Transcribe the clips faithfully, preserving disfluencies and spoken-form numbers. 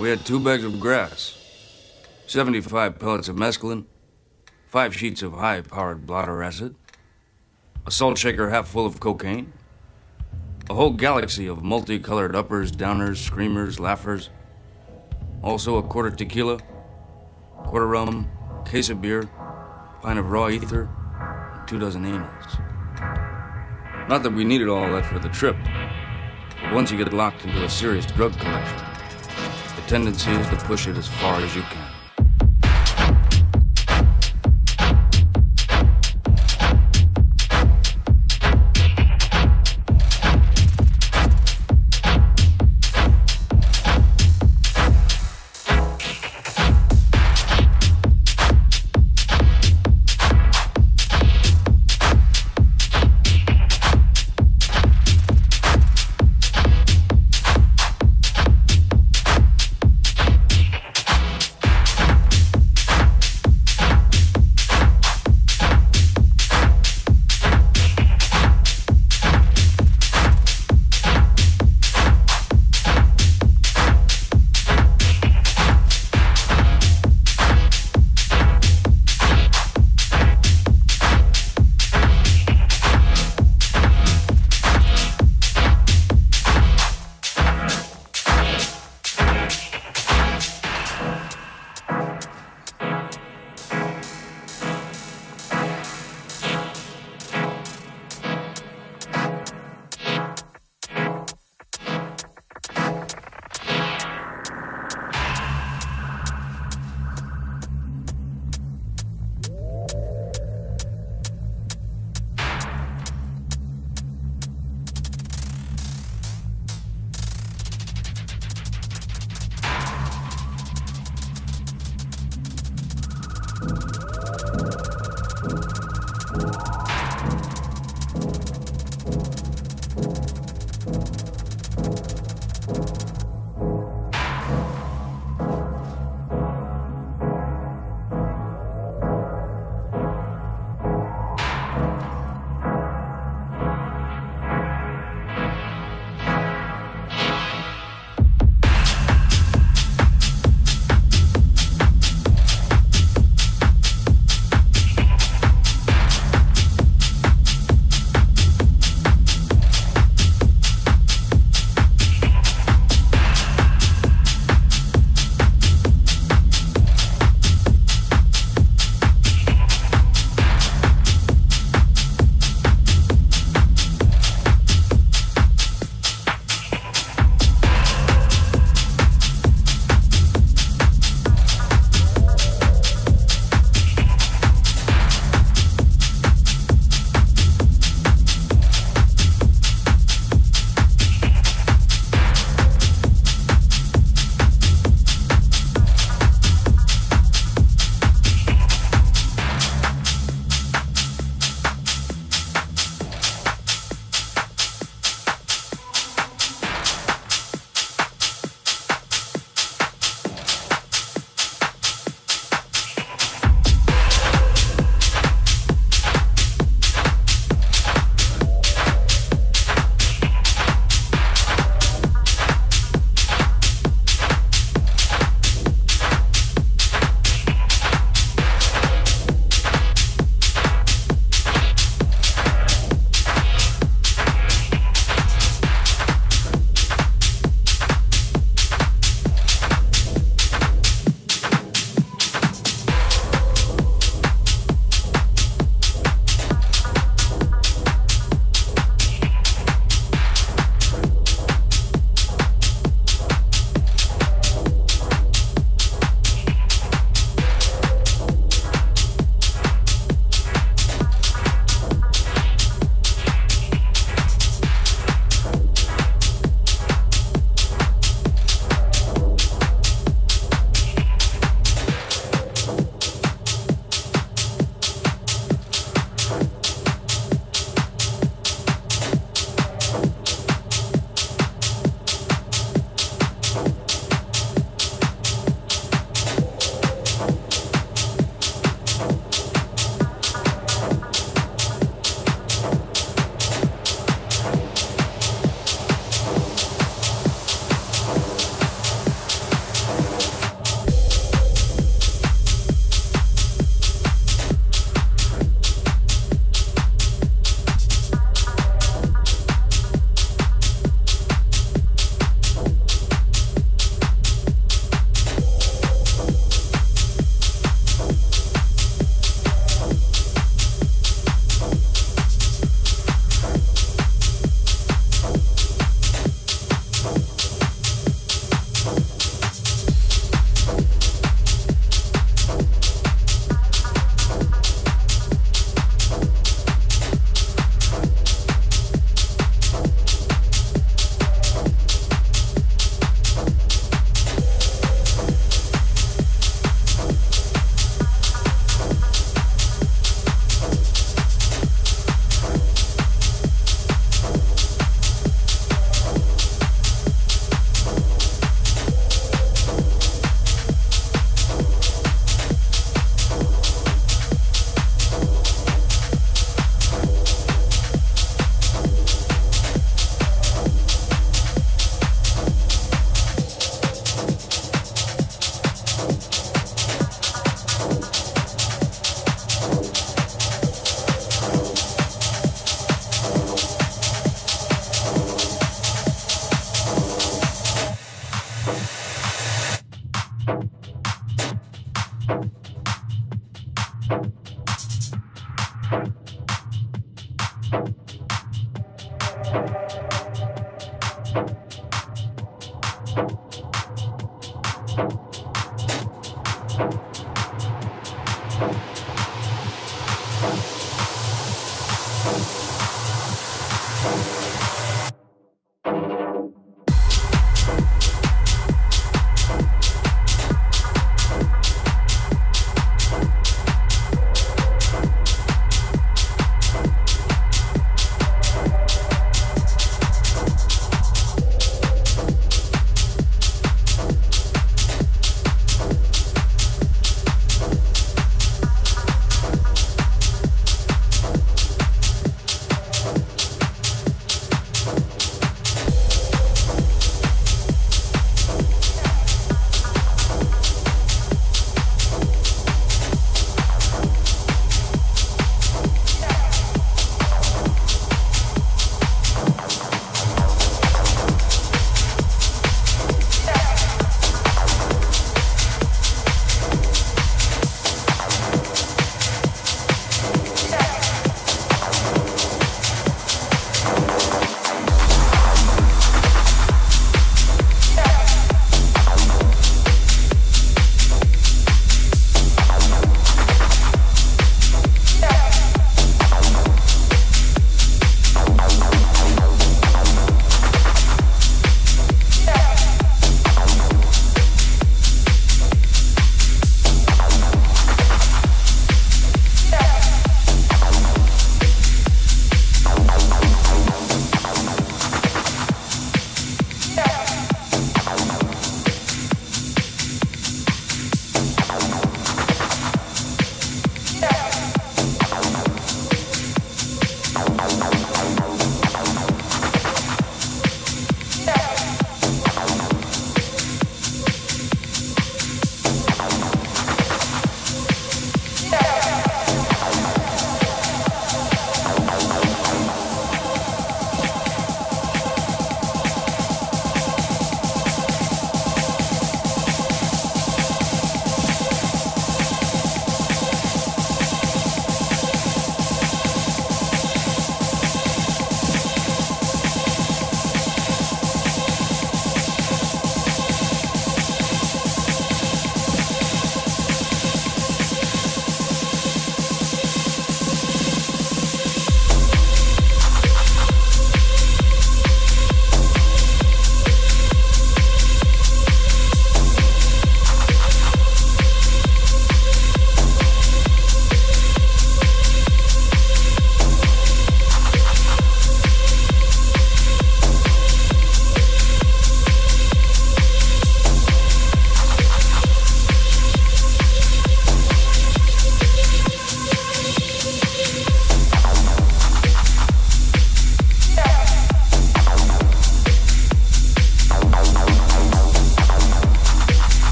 We had two bags of grass, seventy-five pellets of mescaline, five sheets of high-powered blotter acid, a salt shaker half full of cocaine, a whole galaxy of multicolored uppers, downers, screamers, laughers, also a quarter tequila, quarter rum, case of beer, pint of raw ether, and two dozen anals. Not that we needed all that for the trip, but once you get locked into a serious drug collection, the tendency is to push it as far as you can.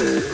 Uh-huh.